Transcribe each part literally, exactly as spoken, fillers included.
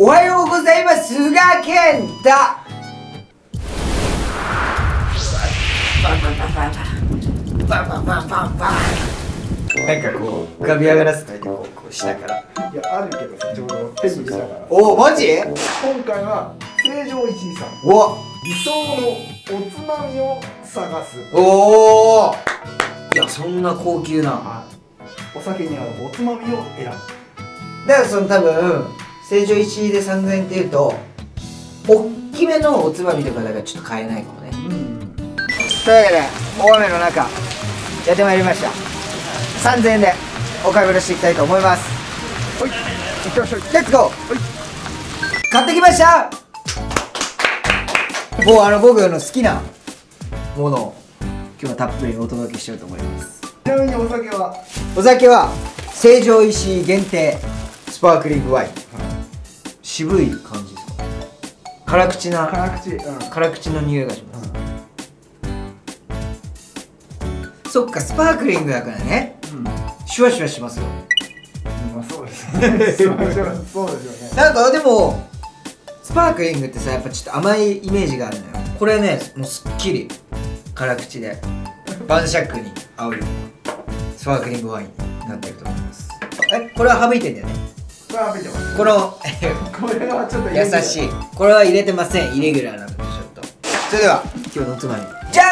おはようございます菅健太。なんかこう浮かび上がらせてこうこう下からいやあるけどちょうどペンにしたからおおマジ今回は成城石井さんお理想のおつまみを探すおおいやそんな高級なお酒に合うおつまみを選ぶだからその多分成城石井でさんぜんえんっていうとおっきめのおつまみとかだからちょっと買えないかもね、うん、というわけで大雨の中やってまいりました。さんぜんえんでお買い物していきたいと思います。ほい行ってらっしゃいレッツゴー。買ってきました。もうあの僕の好きなものを今日はたっぷりお届けしようと思います。ちなみにお酒はお酒は成城石井限定スパークリングワイン、はい渋い感じですか。辛口な辛口、うん、辛口の匂いがします、うん、そっかスパークリングだからね、うん、シュワシュワしますよ、まあ、そうですねそうですよね。なんかでもスパークリングってさやっぱちょっと甘いイメージがあるのよ。これねもうすっきり辛口で晩酌に合うよスパークリングワインになってると思います。えこれは省いてんだよね。これは見てます。このこれはちょっと優しい。これは入れてません。イレギュラーなのでちょっと。それでは今日のおつまみじゃん。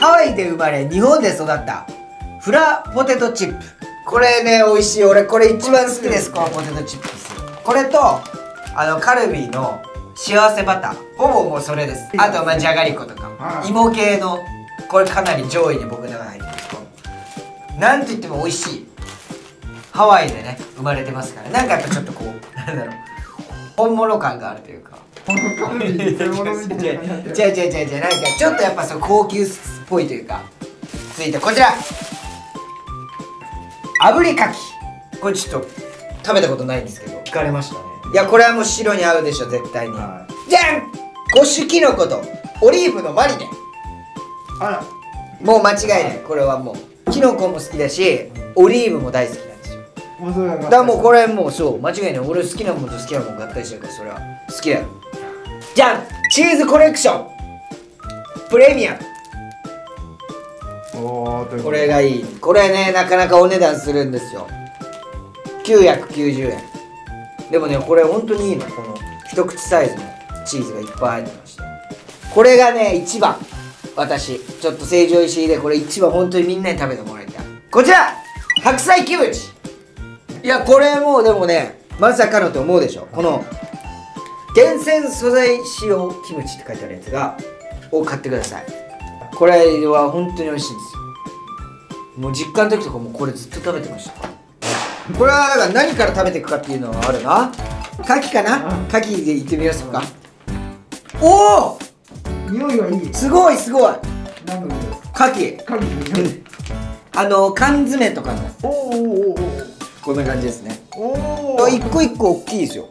ハワイで生まれ日本で育ったフラポテトチップ。これね美味しい。俺これ一番好きです。このポテトチップです。これとあのカルビーの幸せバター。ほぼもうそれです。あとまあじゃがりことか芋系のこれかなり上位に僕の中に入ってます。なんと言っても美味しい。ハワイでね生まれてますからなんかやっぱちょっとこうなんだろう本物感があるというか違う違う違う違うなんかちょっとやっぱそう高級っぽいというか。続いてこちら炙りかき。これちょっと食べたことないんですけど聞かれましたね。いやこれはもう白に合うでしょ絶対に。じゃん五種キノコとオリーブのマリネ。あらもう間違いない。これはもうキノコも好きだしオリーブも大好き。だからもうこれもうそう間違いない。俺好きなものと好きなもの合体してるからそれは好きだよ。じゃんチーズコレクションプレミアム。これがいい。これねなかなかお値段するんですよきゅうひゃくきゅうじゅうえん。でもねこれ本当にいいのこの一口サイズのチーズがいっぱい入ってました。これがね一番私ちょっと成城石井でこれ一番本当にみんなに食べてもらいたい。こちら白菜キムチ。いやこれもうでもねまさかのと思うでしょ。この厳選素材使用キムチって書いてあるやつがを買ってください。これは本当に美味しいんですよ。もう実家の時とかもこれずっと食べてました。これはだから何から食べていくかっていうのはあるな。牡蠣かな。牡蠣でいってみますか。おお匂いがいい。すごいすごい。牡蠣牡蠣あの缶詰とかのおおおおおこんな感じですね。おお。一個一個大きいですよ。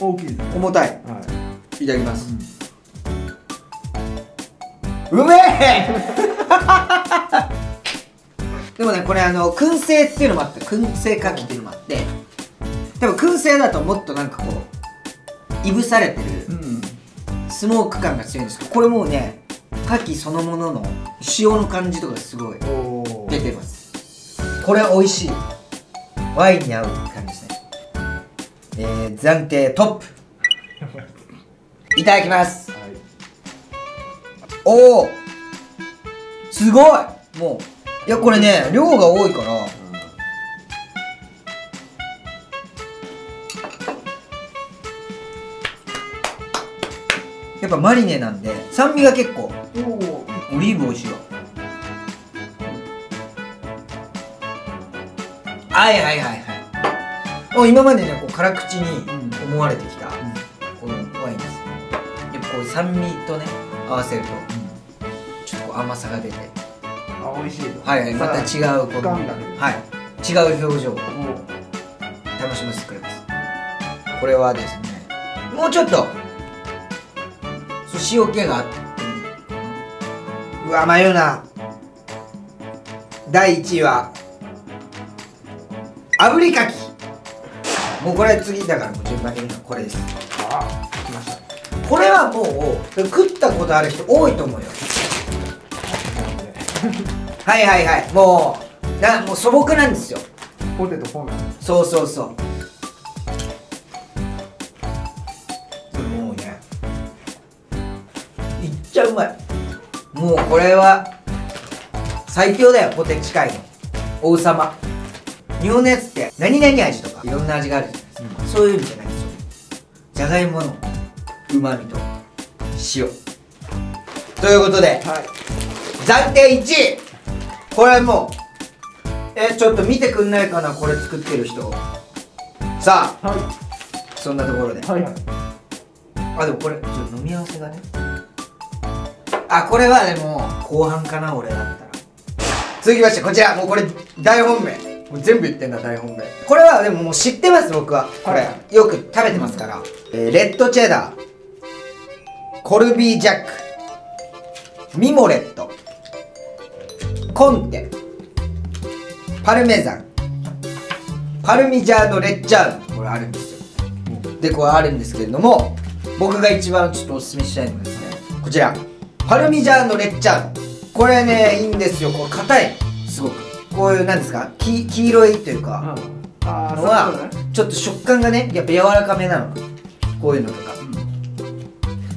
大きいです。重たい。はい。いただきます。うめえ。でもね、これあの燻製っていうのもあって、燻製かきっていうのもあって。でも燻製だともっとなんかこういぶされてるスモーク感が強いんですけど、これもうね、かきそのものの塩の感じとかすごい出てます。これ美味しい。ワインに合う感じですね。えー、暫定トップ。いただきます。はい、おお。すごい。もういやこれね量が多いから。うん、やっぱマリネなんで酸味が結構。おオリーブ美味しいわ。はいはいはいはい。もう今までねこう辛口に思われてきた、うん、このワインです、ね。やっぱこう酸味とね合わせると、うん、ちょっとこう甘さが出て、あ美味しいと。はいはい。また違うこのはい違う表情を楽しませてくれます。これはですねもうちょっと塩気があって、うわ迷うな。だいいちいは。炙りかき。もうこれ次だからもう順番的にはこれです。ああ、来ました。これはもう食ったことある人多いと思うよ。はいはいはい、もうな、もう素朴なんですよ、ポテト本来。そうそうそう、もうね、いっちゃうまい。もうこれは最強だよ、ポテチ界の王様。日本のやつって何々味とかいろんな味があるじゃないですか、うん、そういうんじゃないんですよ。じゃがいものうまみと塩ということで、はい、暫定いちい。これもうえちょっと見てくんないかな、これ作ってる人。さあ、はい、そんなところで、はいはい、あでもこれちょっと飲み合わせがね、あこれはでも後半かな、俺だったら。続きましてこちら、もうこれ大本命、もう全部言ってんだ大本命。これはでももう知ってます僕は、これ、はい、よく食べてますから、えー、レッドチェダー、コルビージャック、ミモレット、コンテ、パルメザン、パルミジャーノレッジャーノ、これあるんですよ、うん、でこれあるんですけれども、僕が一番ちょっとおすすめしたいのがですね、こちらパルミジャーノレッジャーノ。これねいいんですよ、これ硬い、すごくこういうなんですか、き黄色いというか、うん、あのはちょっと食感がねやっぱ柔らかめなの、こういうのとか、うん、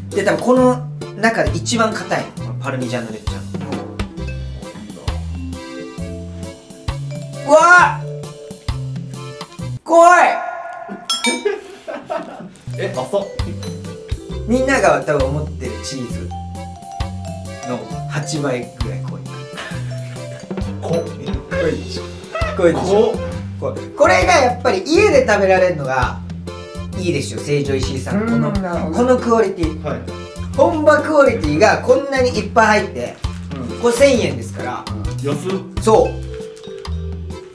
で多分この中で一番硬いパルミジャーノレッジャーノ、うん、うわー怖いえあそうみんなが多分思ってるチーズのはちばいぐらい濃い。濃いでしょ。濃いでしょ。これがやっぱり家で食べられるのがいいですよ、成城石井さんこのこのクオリティ、はい、本場クオリティがこんなにいっぱい入って、うん、これせんえんですから、うん、安。そう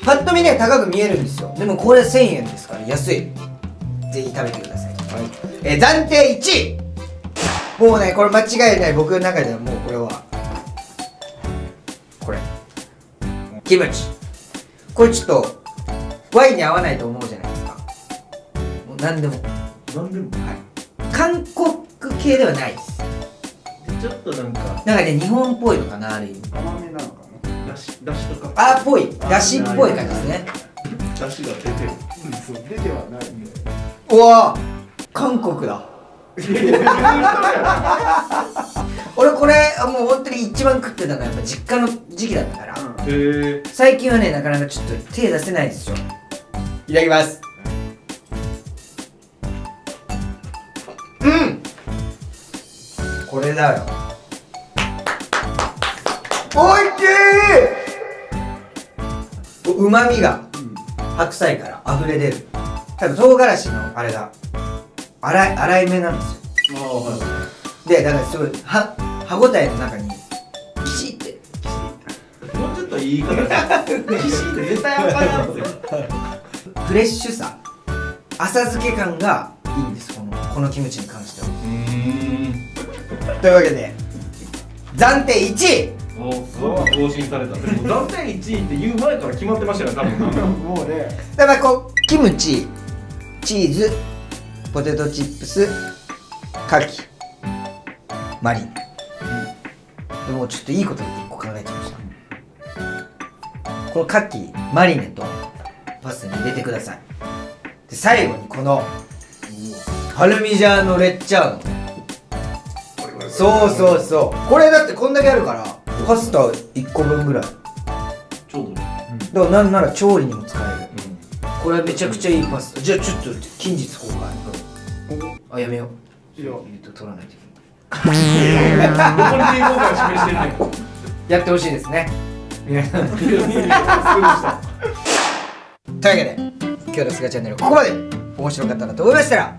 パッと見ね高く見えるんですよ、でもこれせんえんですから安い。ぜひ食べてください、はい、えー、暫定いちい、もうねこれ間違いない、僕の中ではもうこれはこれキムチ。これちょっとワインに合わないと思うじゃないですか。もう何でも。何でも。はい。韓国系ではないです。ちょっとなんか。なんかね日本っぽいのかな、ある意味。甘めなのかな。だしだしとか。あーっぽい。だしっぽい感じですね。だしが出てる。うん、そう出てはないんだよ。うわー、韓国だ。俺これもう本当に一番食ってたのはやっぱ実家の時期だったから。へー。最近はねなかなかちょっと手出せないですよ。いただきます。うん、これだよ、おいしい。うまみが白菜からあふれ出る、多分唐辛子のあれが粗い、粗いめなんですよ。ああ、でだからすごいは歯応えの中にキシって、もうちょっといい言い方キシって絶対あかんなんですよ。フレッシュさ、浅漬け感がいいんです、このこのキムチに関しては。うんというわけで暫定いちい、おすごく更新された。暫定いちいって言う前から決まってましたよね多分。もうねだからこうキムチ、チーズ、ポテトチップス、カキ、マリン、うん、でもちょっといいこといっこ考えちゃいました。このカキマリネとパスに入れてください。で最後にこのパルミジャーノレッジャーノ、そうそうそう、これだってこんだけあるからパスタいっこぶんぐらいちょうど、うん、だからなんなら調理にも使える、うん、これめちゃくちゃいいパスタ。じゃあちょっと近日公開、うん、あやめよう、いや取らないといけない。やってほしいですね皆さん。というわけで今日のすがチャンネルここまで。面白かったなと思いましたら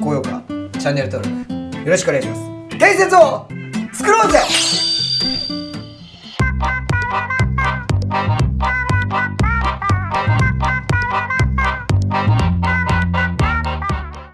高評価、チャンネル登録よろしくお願いします。伝説を作ろうぜ。